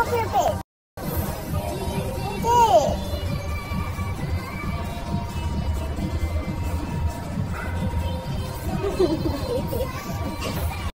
of your bed. Bed.